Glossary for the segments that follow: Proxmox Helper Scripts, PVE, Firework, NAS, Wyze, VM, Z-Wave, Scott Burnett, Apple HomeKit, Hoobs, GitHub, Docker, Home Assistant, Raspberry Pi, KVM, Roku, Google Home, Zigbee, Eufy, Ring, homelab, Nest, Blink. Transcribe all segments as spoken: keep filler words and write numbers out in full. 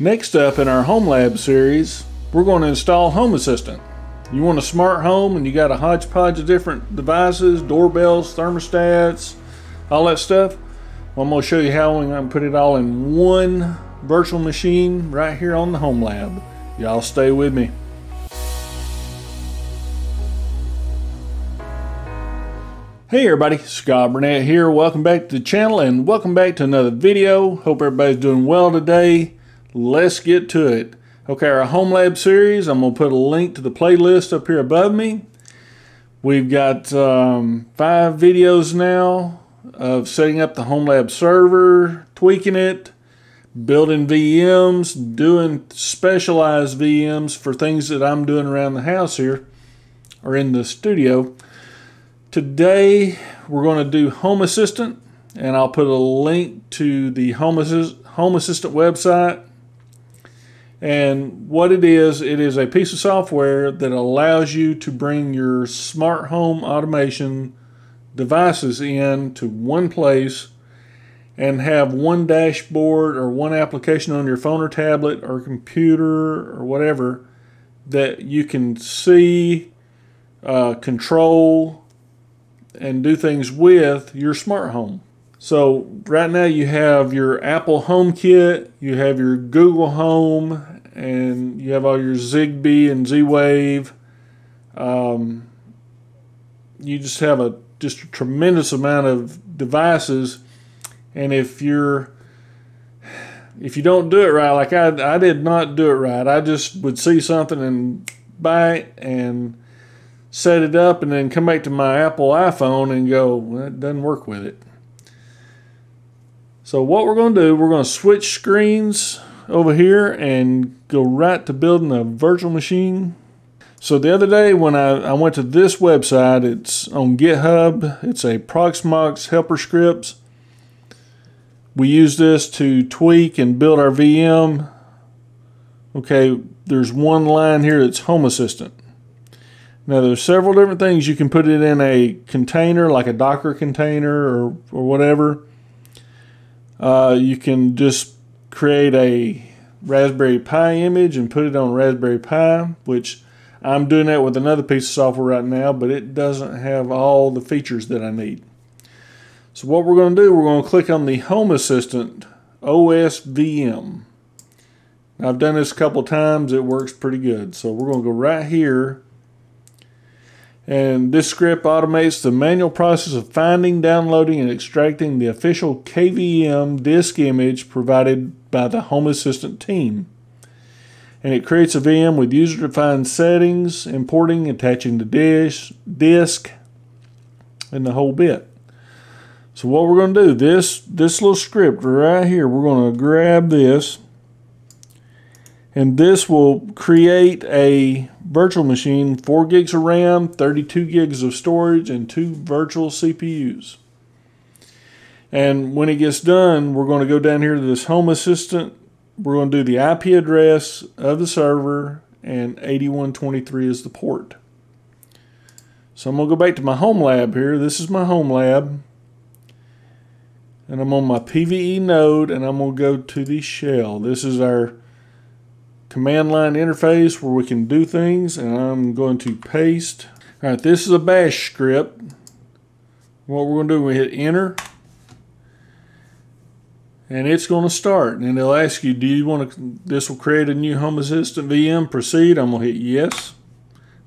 Next up in our Home Lab series, we're going to install Home Assistant. You want a smart home and you got a hodgepodge of different devices, doorbells, thermostats, all that stuff. Well, I'm going to show you how I can put it all in one virtual machine right here on the Home Lab. Y'all stay with me. Hey everybody, Scott Burnett here. Welcome back to the channel and welcome back to another video. Hope everybody's doing well today. Let's get to it. Okay, our Home Lab series, I'm going to put a link to the playlist up here above me. We've got um, five videos now of setting up the Home Lab server, tweaking it, building V Ms, doing specialized V Ms for things that I'm doing around the house here or in the studio. Today we're going to do Home Assistant, and I'll put a link to the Home Assistant, Home Assistant website. And what it is, it is a piece of software that allows you to bring your smart home automation devices in to one place and have one dashboard or one application on your phone or tablet or computer or whatever that you can see, uh, control, and do things with your smart home. So right now you have your Apple HomeKit, you have your Google Home, and you have all your Zigbee and Z-Wave. Um, you just have a just a tremendous amount of devices, and if you're if you don't do it right, like I, I did not do it right, I just would see something and buy it and set it up and then come back to my Apple iPhone and go, well, that doesn't work with it. So what we're going to do, we're going to switch screens over here and go right to building a virtual machine. So the other day when I, I went to this website, it's on GitHub, it's a Proxmox Helper Scripts. We use this to tweak and build our V M. Okay, there's one line here that's Home Assistant. Now there's several different things. You can put it in a container, like a Docker container or, or whatever. Uh, you can just create a Raspberry Pi image and put it on Raspberry Pi, which I'm doing that with another piece of software right now, but it doesn't have all the features that I need. So what we're going to do, we're going to click on the Home Assistant O S V M. Now, I've done this a couple times. It works pretty good. So we're going to go right here. And this script automates the manual process of finding, downloading, and extracting the official K V M disk image provided by the Home Assistant team. And it creates a V M with user-defined settings, importing, attaching the dish, disk, and the whole bit. So what we're going to do, this, this little script right here, we're going to grab this. And this will create a virtual machine, four gigs of RAM, thirty-two gigs of storage, and two virtual C P Us. And when it gets done, we're going to go down here to this Home Assistant. We're going to do the I P address of the server, and eighty-one twenty-three is the port. So I'm going to go back to my Home Lab here. This is my Home Lab. And I'm on my P V E node, and I'm going to go to the shell. This is our command line interface where we can do things, and I'm going to paste. All right, this is a bash script. What we're going to do, we hit enter, and it's going to start, and it'll ask you, do you want to, this will create a new Home Assistant V M, proceed. I'm going to hit yes.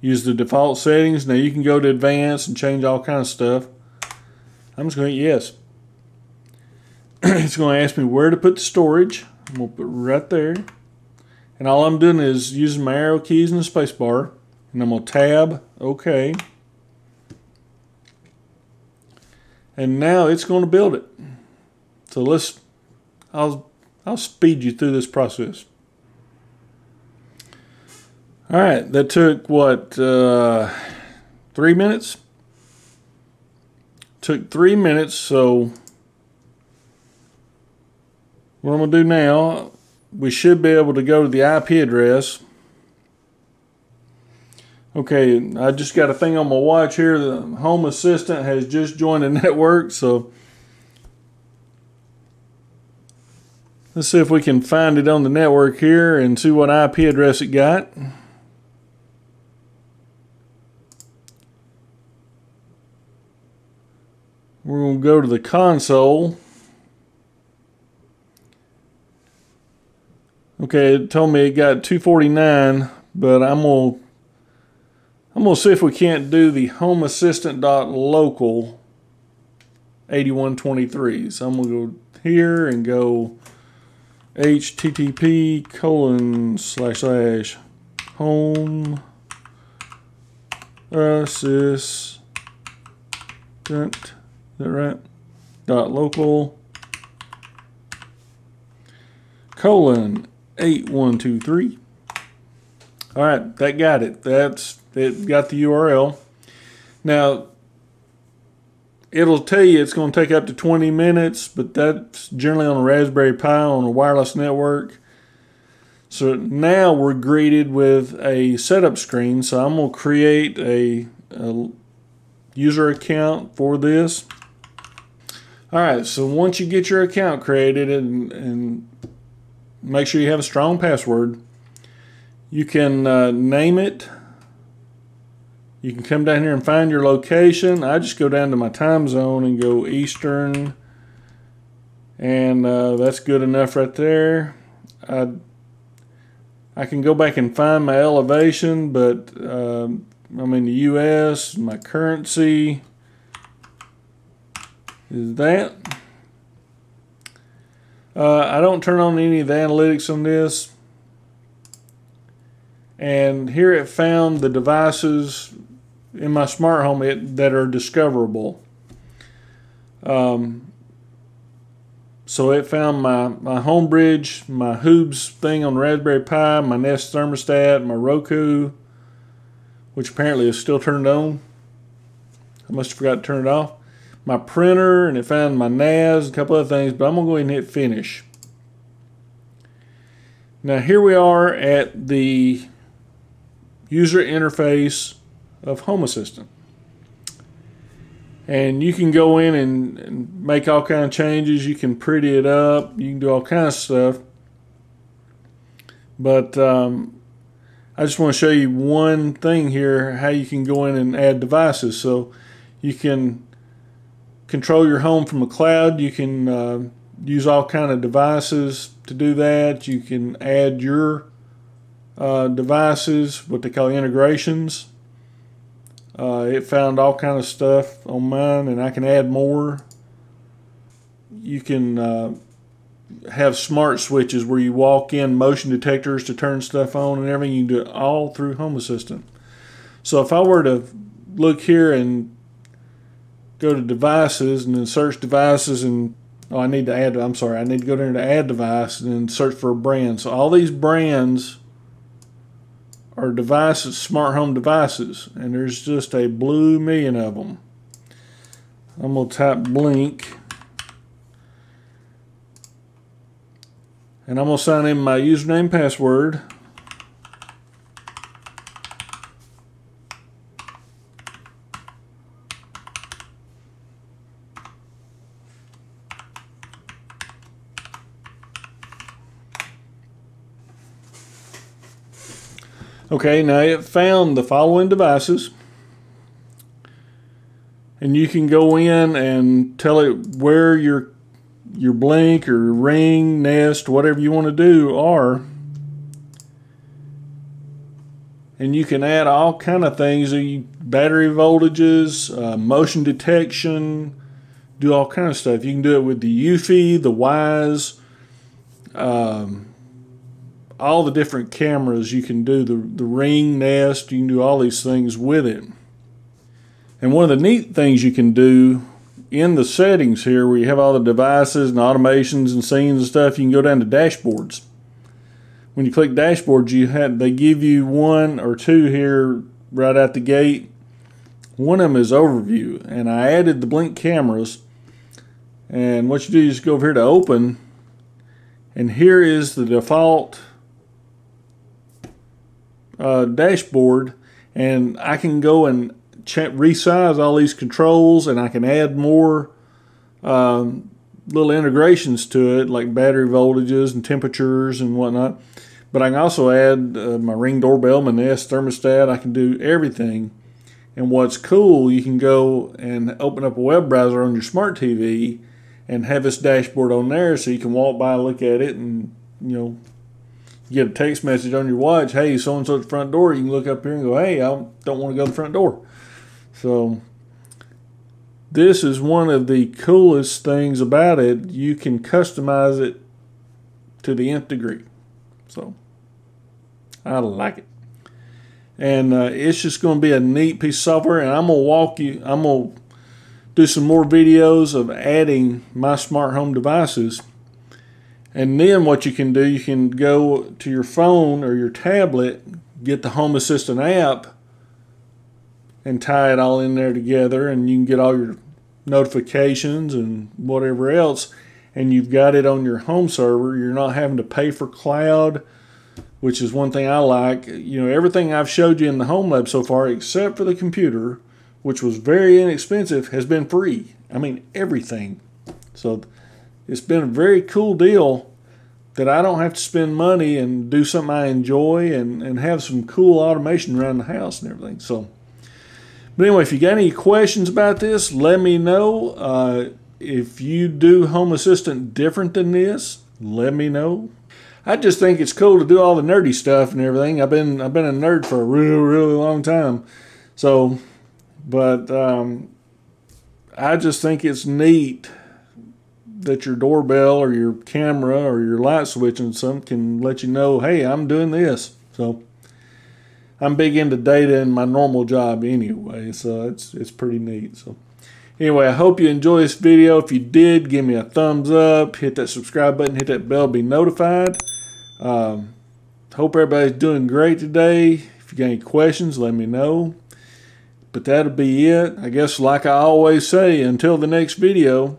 Use the default settings. Now you can go to advanced and change all kinds of stuff. I'm just going to hit yes. It's going to ask me where to put the storage. I'm going to put it right there. And all I'm doing is using my arrow keys and the space bar, and I'm going to tab OK. And now it's going to build it. So let's, I'll, I'll speed you through this process. All right, that took what, uh, three minutes? Took three minutes, so what I'm going to do now, we should be able to go to the I P address. Okay, I just got a thing on my watch here. The Home Assistant has just joined the network, so Let's see if we can find it on the network here and see what I P address it got. We're going to go to the console. Okay, it told me it got two forty-nine, but I'm going to I'm going to see if we can't do the homeassistant.local eighty-one twenty-three. So I'm going to go here and go http colon slash slash home assistant, is that right, dot local colon eight one two three. All right, that got it. That's it, got the U R L. Now it'll tell you it's going to take up to twenty minutes, but that's generally on a Raspberry Pi on a wireless network. So now we're greeted with a setup screen. So I'm going to create a, a user account for this. All right, so once you get your account created and, and make sure you have a strong password, you can uh, name it. You can come down here and find your location. I just go down to my time zone and go Eastern, and uh, that's good enough right there. I, I can go back and find my elevation, but uh, I'm in the U S. My currency is that. Uh, I don't turn on any of the analytics on this. And here it found the devices in my smart home it, that are discoverable. Um, so it found my, my home bridge, my Hoobs thing on Raspberry Pi, my Nest thermostat, my Roku, which apparently is still turned on. I must have forgot to turn it off. My printer, and it found my N A S, a couple other things, but I'm gonna go ahead and hit finish. Now here we are at the user interface of Home Assistant, and you can go in and, and make all kind of changes. You can pretty it up, you can do all kind of stuff, but um, I just want to show you one thing here, how you can go in and add devices. So you can control your home from a cloud. You can uh, use all kind of devices to do that. You can add your Uh, devices, what they call integrations. Uh, it found all kind of stuff on mine, and I can add more. You can uh, have smart switches where you walk in, motion detectors to turn stuff on and everything. You can do it all through Home Assistant. So if I were to look here and go to devices and then search devices, and oh, I need to add, I'm sorry, I need to go there to add device and then search for a brand. So all these brands are devices, smart home devices, and there's just a blue million of them. I'm gonna type Blink, and I'm gonna sign in my username and password. Okay, now it found the following devices, and you can go in and tell it where your your Blink or Ring, Nest, whatever you want to do are, and you can add all kind of things, battery voltages, uh, motion detection, do all kind of stuff. You can do it with the Eufy, the Wyze, um, all the different cameras. You can do the, the Ring, Nest, you can do all these things with it. And one of the neat things you can do in the settings here, where you have all the devices and automations and scenes and stuff, you can go down to dashboards. When you click dashboards, you have, they give you one or two here right out the gate. One of them is overview, and I added the Blink cameras, and what you do is go over here to open, and here is the default Uh, dashboard, and I can go and resize all these controls, and I can add more um, little integrations to it, like battery voltages and temperatures and whatnot. But I can also add uh, my Ring doorbell, my Nest thermostat. I can do everything. And what's cool, you can go and open up a web browser on your smart T V and have this dashboard on there, so you can walk by, look at it, and you know, you get a text message on your watch, hey, so-and-so at the front door. You can look up here and go, hey, I don't want to go to the front door. So this is one of the coolest things about it. You can customize it to the nth degree. So I like it. And uh, it's just going to be a neat piece of software, and I'm going to walk you, I'm going to do some more videos of adding my smart home devices. And then what you can do, you can go to your phone or your tablet, get the Home Assistant app, and tie it all in there together, and you can get all your notifications and whatever else, and you've got it on your home server. You're not having to pay for cloud, which is one thing I like. You know, everything I've showed you in the Home Lab so far, except for the computer, which was very inexpensive, has been free. I mean, everything. So it's been a very cool deal that I don't have to spend money and do something I enjoy, and, and have some cool automation around the house and everything. So, but anyway, if you got any questions about this, let me know. Uh, if you do Home Assistant different than this, let me know. I just think it's cool to do all the nerdy stuff and everything. I've been I've been a nerd for a really, really long time. So, but um, I just think it's neat that your doorbell or your camera or your light switch and some can let you know, hey, I'm doing this. So I'm big into data in my normal job anyway, so it's it's pretty neat. So anyway, I hope you enjoy this video. If you did, give me a thumbs up, hit that subscribe button, hit that bell, be notified. Um, hope everybody's doing great today. If you got any questions, let me know. But that'll be it. I guess like I always say, until the next video,